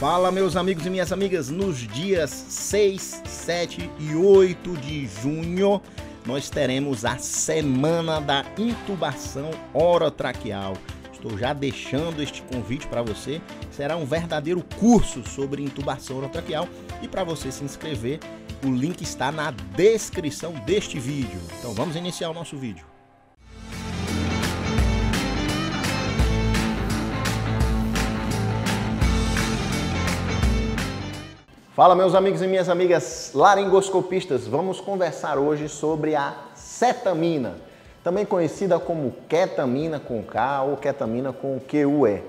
Fala, meus amigos e minhas amigas, nos dias 6, 7 e 8 de junho nós teremos a Semana da Intubação Orotraqueal. Estou já deixando este convite para você, será um verdadeiro curso sobre intubação orotraqueal e para você se inscrever, o link está na descrição deste vídeo. Então vamos iniciar o nosso vídeo. Fala, meus amigos e minhas amigas laringoscopistas, vamos conversar hoje sobre a cetamina, também conhecida como ketamina com K ou ketamina com QE.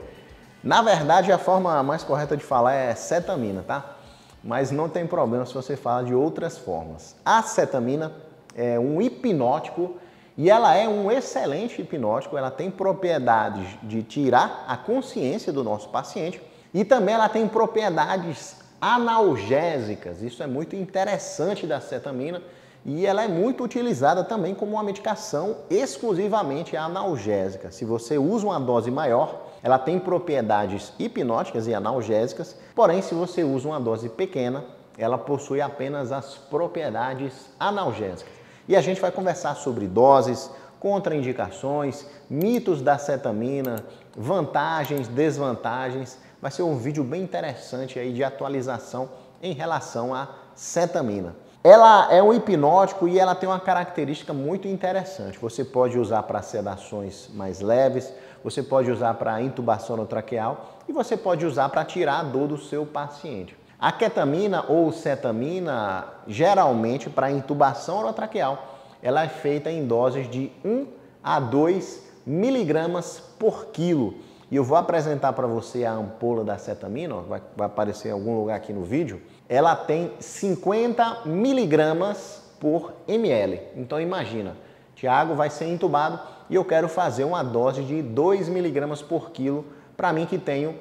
Na verdade, a forma mais correta de falar é cetamina, tá? Mas não tem problema se você fala de outras formas. A cetamina é um hipnótico e ela é um excelente hipnótico, ela tem propriedades de tirar a consciência do nosso paciente e também ela tem propriedades analgésicas. Isso é muito interessante da cetamina e ela é muito utilizada também como uma medicação exclusivamente analgésica. Se você usa uma dose maior, ela tem propriedades hipnóticas e analgésicas, porém se você usa uma dose pequena, ela possui apenas as propriedades analgésicas. E a gente vai conversar sobre doses, contraindicações, mitos da cetamina, vantagens, desvantagens. Vai ser um vídeo bem interessante aí de atualização em relação à cetamina. Ela é um hipnótico e ela tem uma característica muito interessante. Você pode usar para sedações mais leves, você pode usar para intubação orotraqueal e você pode usar para tirar a dor do seu paciente. A ketamina ou cetamina, geralmente para intubação orotraqueal, ela é feita em doses de 1 a 2 miligramas por quilo. E eu vou apresentar para você a ampola da cetamina, ó, vai aparecer em algum lugar aqui no vídeo. Ela tem 50 miligramas por ml. Então imagina, Thiago vai ser entubado e eu quero fazer uma dose de 2 miligramas por quilo para mim que tenho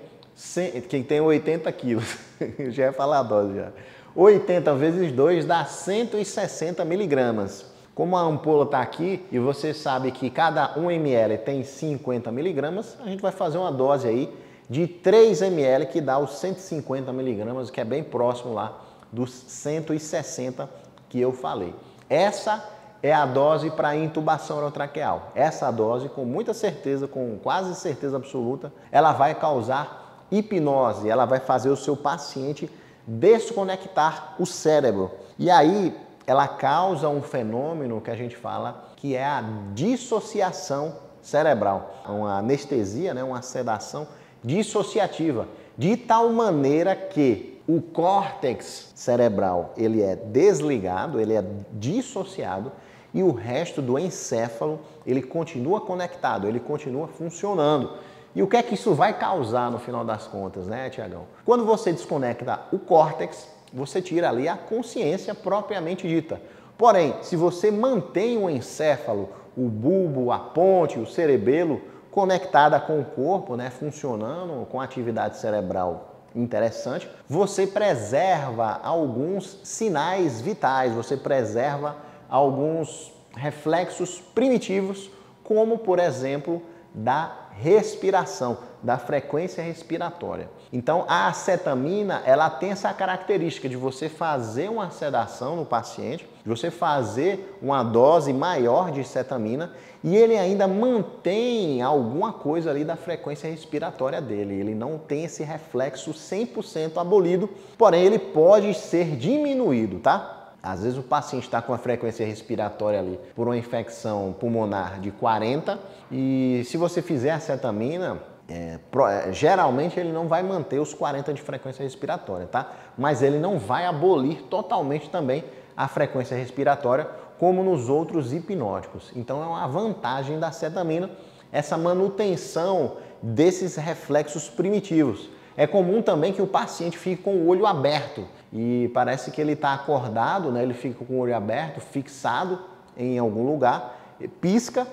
80 quilos. Já ia falar a dose já. 80 vezes 2 dá 160 miligramas. Como a ampola está aqui e você sabe que cada 1 ml tem 50 miligramas, a gente vai fazer uma dose aí de 3 ml que dá os 150 miligramas, que é bem próximo lá dos 160 que eu falei. Essa é a dose para intubação orotraqueal. Essa dose, com muita certeza, com quase certeza absoluta, ela vai causar hipnose, ela vai fazer o seu paciente desconectar o cérebro. E aí ela causa um fenômeno que a gente fala que é a dissociação cerebral. Uma anestesia, né? Uma sedação dissociativa, de tal maneira que o córtex cerebral ele é desligado, ele é dissociado e o resto do encéfalo ele continua conectado, ele continua funcionando. E o que é que isso vai causar no final das contas, né, Tiagão? Quando você desconecta o córtex, você tira ali a consciência propriamente dita. Porém, se você mantém o encéfalo, o bulbo, a ponte, o cerebelo conectada com o corpo, né, funcionando com atividade cerebral interessante, você preserva alguns sinais vitais, você preserva alguns reflexos primitivos, como por exemplo da respiração, da frequência respiratória. Então a cetamina ela tem essa característica de você fazer uma sedação no paciente, de você fazer uma dose maior de cetamina e ele ainda mantém alguma coisa ali da frequência respiratória dele. Ele não tem esse reflexo 100% abolido, porém ele pode ser diminuído, tá? Às vezes o paciente está com a frequência respiratória ali por uma infecção pulmonar de 40 e se você fizer a cetamina, geralmente ele não vai manter os 40 de frequência respiratória, tá? Mas ele não vai abolir totalmente também a frequência respiratória como nos outros hipnóticos. Então é uma vantagem da cetamina essa manutenção desses reflexos primitivos. É comum também que o paciente fique com o olho aberto e parece que ele está acordado, né? Ele fica com o olho aberto, fixado em algum lugar, pisca,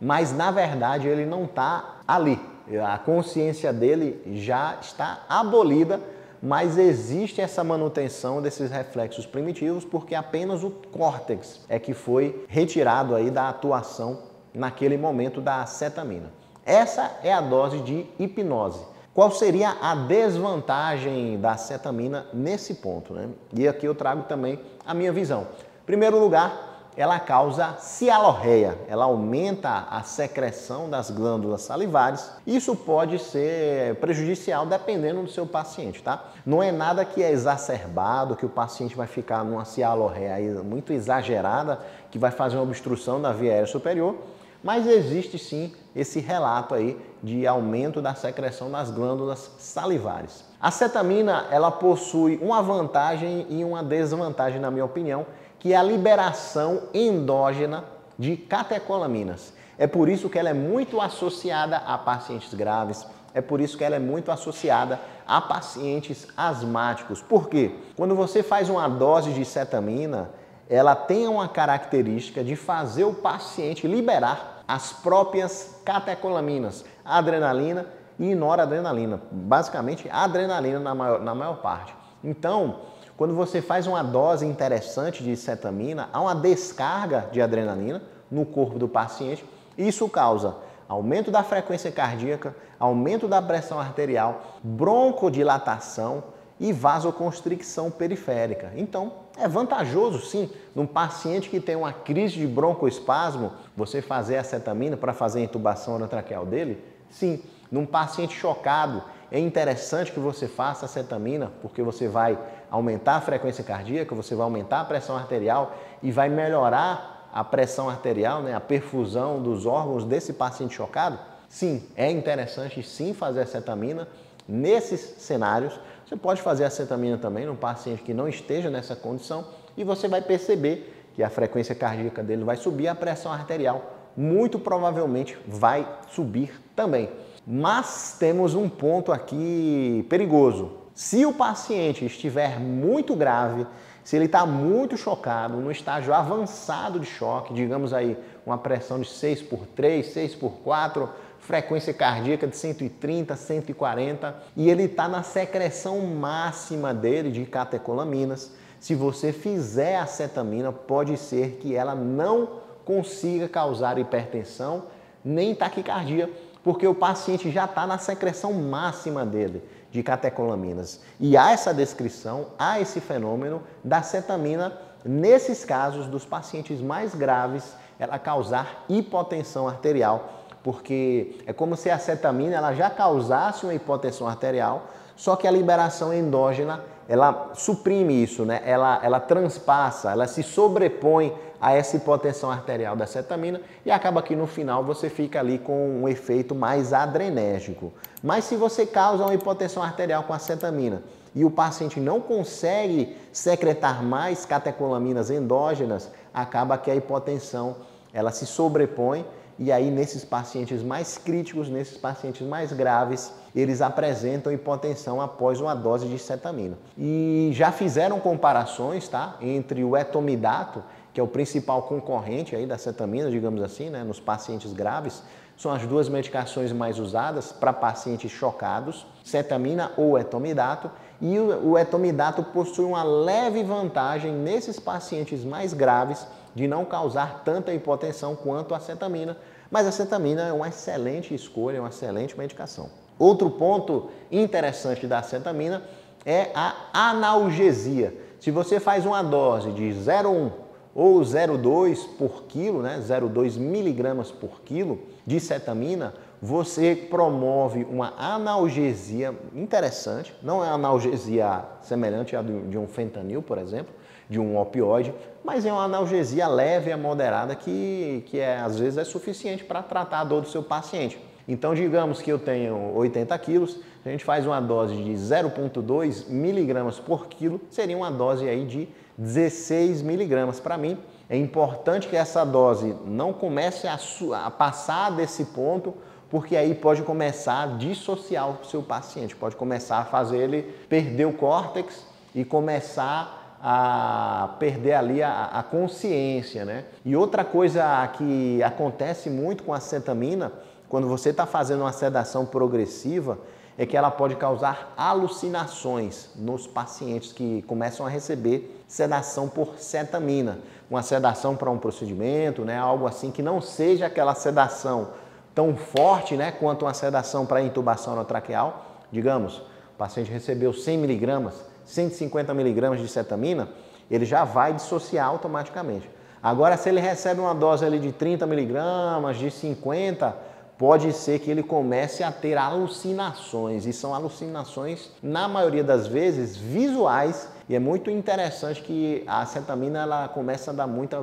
mas na verdade ele não está ali. A consciência dele já está abolida, mas existe essa manutenção desses reflexos primitivos porque apenas o córtex é que foi retirado aí da atuação naquele momento da cetamina. Essa é a dose de hipnose. Qual seria a desvantagem da cetamina nesse ponto, né? E aqui eu trago também a minha visão. Em primeiro lugar, ela causa cialorreia, ela aumenta a secreção das glândulas salivares. Isso pode ser prejudicial dependendo do seu paciente, tá? Não é nada que é exacerbado, que o paciente vai ficar numa cialorreia muito exagerada, que vai fazer uma obstrução da via aérea superior. Mas existe sim esse relato aí de aumento da secreção das glândulas salivares. A cetamina, ela possui uma vantagem e uma desvantagem, na minha opinião, que é a liberação endógena de catecolaminas. É por isso que ela é muito associada a pacientes graves, é por isso que ela é muito associada a pacientes asmáticos. Por quê? Quando você faz uma dose de cetamina, ela tem uma característica de fazer o paciente liberar as próprias catecolaminas, adrenalina e noradrenalina, basicamente adrenalina na maior parte. Então, quando você faz uma dose interessante de cetamina, há uma descarga de adrenalina no corpo do paciente e isso causa aumento da frequência cardíaca, aumento da pressão arterial, broncodilatação e vasoconstricção periférica. Então, é vantajoso sim, num paciente que tem uma crise de broncoespasmo, você fazer a cetamina para fazer a intubação orotraqueal dele? Sim. Num paciente chocado, é interessante que você faça a cetamina, porque você vai aumentar a frequência cardíaca, você vai aumentar a pressão arterial e vai melhorar a pressão arterial, né, a perfusão dos órgãos desse paciente chocado? Sim, é interessante sim fazer a cetamina nesses cenários. Você pode fazer a cetamina também num paciente que não esteja nessa condição e você vai perceber que a frequência cardíaca dele vai subir, a pressão arterial muito provavelmente vai subir também. Mas temos um ponto aqui perigoso. Se o paciente estiver muito grave, se ele está muito chocado, no estágio avançado de choque, digamos aí uma pressão de 6/3, 6/4, frequência cardíaca de 130, 140 e ele está na secreção máxima dele de catecolaminas. Se você fizer a cetamina, pode ser que ela não consiga causar hipertensão nem taquicardia, porque o paciente já está na secreção máxima dele de catecolaminas. E há essa descrição, há esse fenômeno da cetamina nesses casos dos pacientes mais graves, ela causar hipotensão arterial, porque é como se a cetamina ela já causasse uma hipotensão arterial, só que a liberação endógena, ela suprime isso, né? Ela transpassa, ela se sobrepõe a essa hipotensão arterial da cetamina e acaba que no final você fica ali com um efeito mais adrenérgico. Mas se você causa uma hipotensão arterial com a cetamina e o paciente não consegue secretar mais catecolaminas endógenas, acaba que a hipotensão ela se sobrepõe. E aí, nesses pacientes mais críticos, nesses pacientes mais graves, eles apresentam hipotensão após uma dose de cetamina. E já fizeram comparações, tá, entre o etomidato, que é o principal concorrente aí da cetamina, digamos assim, né, nos pacientes graves, são as duas medicações mais usadas para pacientes chocados, cetamina ou etomidato, e o etomidato possui uma leve vantagem nesses pacientes mais graves, de não causar tanta hipotensão quanto a cetamina, mas a cetamina é uma excelente escolha, é uma excelente medicação. Outro ponto interessante da cetamina é a analgesia. Se você faz uma dose de 0,1 ou 0,2 por quilo, né, 0,2 miligramas por quilo de cetamina, você promove uma analgesia interessante, não é analgesia semelhante à de um fentanil, por exemplo, de um opioide, mas é uma analgesia leve e moderada que às vezes é suficiente para tratar a dor do seu paciente. Então, digamos que eu tenho 80 quilos, a gente faz uma dose de 0,2 miligramas por quilo, seria uma dose aí de 16 miligramas para mim. É importante que essa dose não comece a passar desse ponto, porque aí pode começar a dissociar o seu paciente, pode começar a fazer ele perder o córtex e começar a perder ali a consciência, né? E outra coisa que acontece muito com a cetamina, quando você está fazendo uma sedação progressiva, é que ela pode causar alucinações nos pacientes que começam a receber sedação por cetamina. Uma sedação para um procedimento, né? Algo assim que não seja aquela sedação tão forte, né? Quanto uma sedação para intubação orotraqueal, Digamos, o paciente recebeu 100 miligramas, 150 miligramas de cetamina, ele já vai dissociar automaticamente. Agora, se ele recebe uma dose ali de 30 miligramas, de 50, pode ser que ele comece a ter alucinações, e são alucinações, na maioria das vezes, visuais, e é muito interessante que a cetamina ela começa a dar muita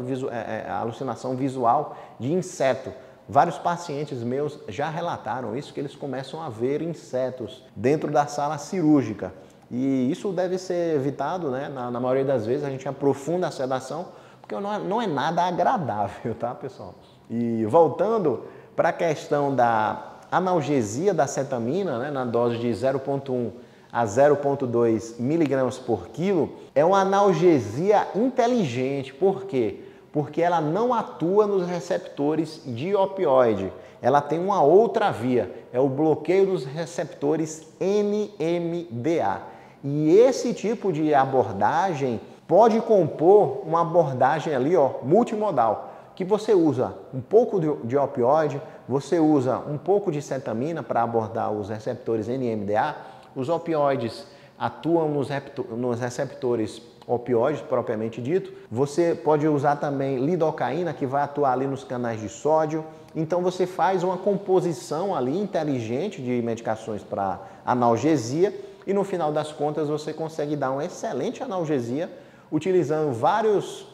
alucinação visual de inseto. Vários pacientes meus já relataram isso, que eles começam a ver insetos dentro da sala cirúrgica. E isso deve ser evitado, né? Na maioria das vezes a gente aprofunda a sedação, porque não é nada agradável, tá, pessoal? E voltando para a questão da analgesia da cetamina, né, na dose de 0,1 a 0,2 miligramas por quilo, é uma analgesia inteligente. Por quê? Porque ela não atua nos receptores de opioide. Ela tem uma outra via, é o bloqueio dos receptores NMDA. E esse tipo de abordagem pode compor uma abordagem ali, ó, multimodal, que você usa um pouco de opioide, você usa um pouco de cetamina para abordar os receptores NMDA, os opioides atuam nos receptores opioides propriamente dito, você pode usar também lidocaína, que vai atuar ali nos canais de sódio. Então você faz uma composição ali inteligente de medicações para analgesia e no final das contas você consegue dar uma excelente analgesia utilizando várias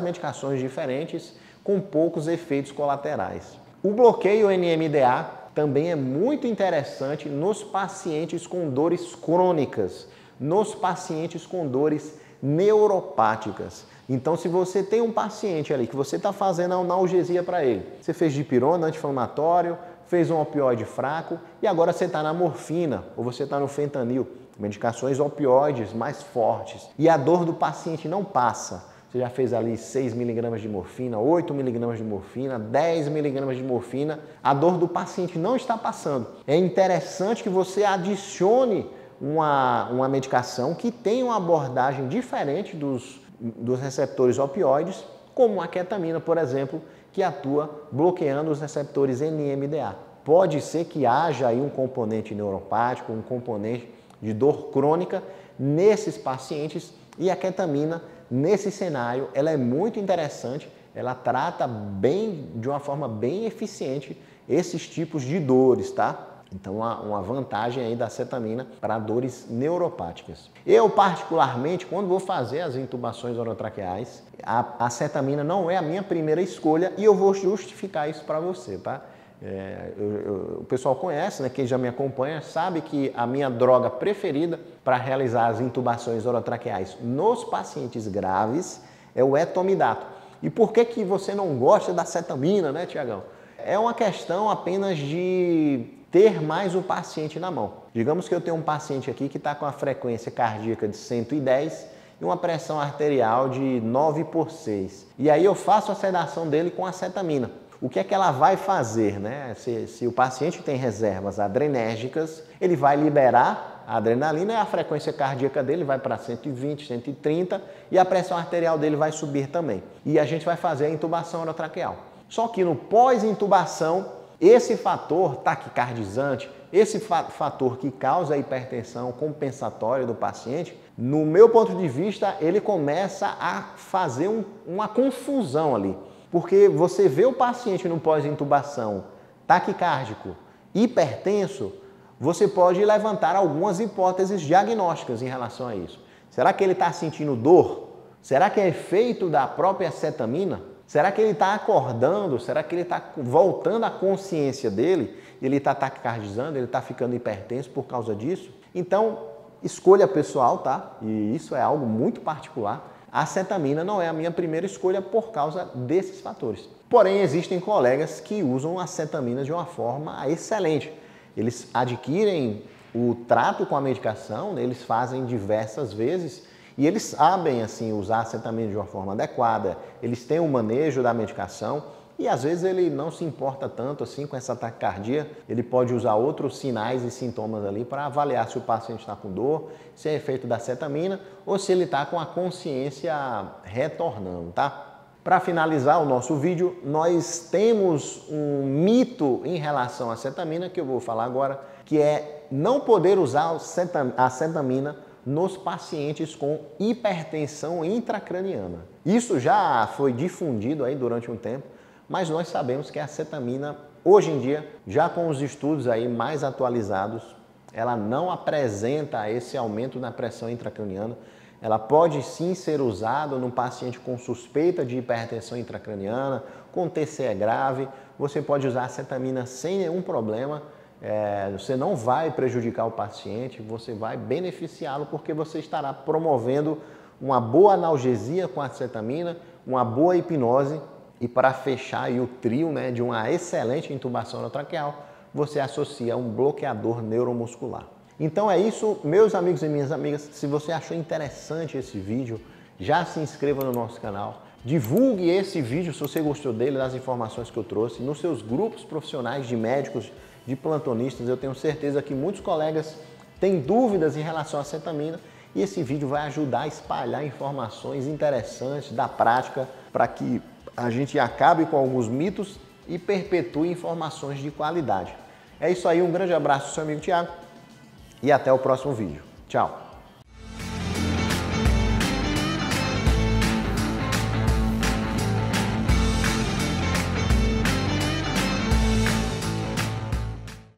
medicações diferentes com poucos efeitos colaterais. O bloqueio NMDA também é muito interessante nos pacientes com dores crônicas, nos pacientes com dores neuropáticas. Então, se você tem um paciente ali que você está fazendo a analgesia para ele, você fez dipirona, anti-inflamatório, fez um opioide fraco e agora você está na morfina ou você está no fentanil, medicações opioides mais fortes, e a dor do paciente não passa. Você já fez ali 6 miligramas de morfina, 8 miligramas de morfina, 10 miligramas de morfina, a dor do paciente não está passando. É interessante que você adicione uma medicação que tem uma abordagem diferente dos receptores opioides, como a ketamina, por exemplo, que atua bloqueando os receptores NMDA. Pode ser que haja aí um componente neuropático, um componente de dor crônica nesses pacientes, e a ketamina, nesse cenário, ela é muito interessante, ela trata de uma forma bem eficiente esses tipos de dores, tá? Então, uma vantagem aí da cetamina para dores neuropáticas. Eu, particularmente, quando vou fazer as intubações orotraqueais, a cetamina não é a minha primeira escolha e eu vou justificar isso para você, tá? O pessoal conhece, né? Quem já me acompanha sabe que a minha droga preferida para realizar as intubações orotraqueais nos pacientes graves é o etomidato. E por que você não gosta da cetamina, né, Tiagão? É uma questão apenas de ter mais o paciente na mão. Digamos que eu tenho um paciente aqui que está com a frequência cardíaca de 110 e uma pressão arterial de 9/6. E aí eu faço a sedação dele com a cetamina. O que é que ela vai fazer, né? Se o paciente tem reservas adrenérgicas, ele vai liberar a adrenalina e a frequência cardíaca dele vai para 120, 130 e a pressão arterial dele vai subir também. E a gente vai fazer a intubação orotraqueal. Só que no pós-intubação, esse fator taquicardizante, esse fator que causa a hipertensão compensatória do paciente, no meu ponto de vista, ele começa a fazer uma confusão ali. Porque você vê o paciente no pós-intubação taquicárdico, hipertenso, você pode levantar algumas hipóteses diagnósticas em relação a isso. Será que ele está sentindo dor? Será que é efeito da própria cetamina? Será que ele está acordando? Será que ele está voltando à consciência dele? Ele está taquicardizando? Ele está ficando hipertenso por causa disso? Então, escolha pessoal, tá? E isso é algo muito particular. A cetamina não é a minha primeira escolha por causa desses fatores. Porém, existem colegas que usam a cetamina de uma forma excelente. Eles adquirem o trato com a medicação, eles fazem diversas vezes, e eles sabem, assim, usar a cetamina de uma forma adequada, eles têm o manejo da medicação e às vezes ele não se importa tanto, assim, com essa taquicardia, ele pode usar outros sinais e sintomas ali para avaliar se o paciente está com dor, se é efeito da cetamina ou se ele está com a consciência retornando, tá? Para finalizar o nosso vídeo, nós temos um mito em relação à cetamina que eu vou falar agora, que é não poder usar a cetamina nos pacientes com hipertensão intracraniana. Isso já foi difundido aí durante um tempo, mas nós sabemos que a cetamina, hoje em dia, já com os estudos aí mais atualizados, ela não apresenta esse aumento na pressão intracraniana. Ela pode sim ser usada num paciente com suspeita de hipertensão intracraniana, com TCE grave. Você pode usar a cetamina sem nenhum problema. Você não vai prejudicar o paciente, você vai beneficiá-lo porque você estará promovendo uma boa analgesia com a cetamina, uma boa hipnose e, para fechar aí o trio, né, de uma excelente intubação orotraqueal, você associa um bloqueador neuromuscular. Então é isso, meus amigos e minhas amigas. Se você achou interessante esse vídeo, já se inscreva no nosso canal. Divulgue esse vídeo se você gostou dele, das informações que eu trouxe, nos seus grupos profissionais de médicos, de plantonistas. Eu tenho certeza que muitos colegas têm dúvidas em relação à cetamina e esse vídeo vai ajudar a espalhar informações interessantes da prática para que a gente acabe com alguns mitos e perpetue informações de qualidade. É isso aí, um grande abraço, seu amigo Thiago, e até o próximo vídeo. Tchau!